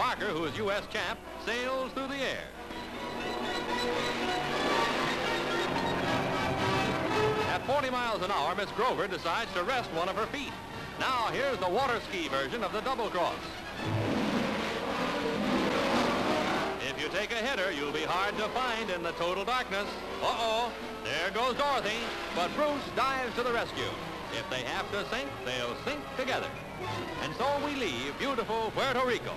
Parker, who is U.S. champ, sails through the air. At 40 miles an hour, Miss Grover decides to rest one of her feet. Now here's the water ski version of the double cross. If you take a header, you'll be hard to find in the total darkness. Uh-oh, there goes Dorothy, but Bruce dives to the rescue. If they have to sink, they'll sink together. And so we leave beautiful Puerto Rico.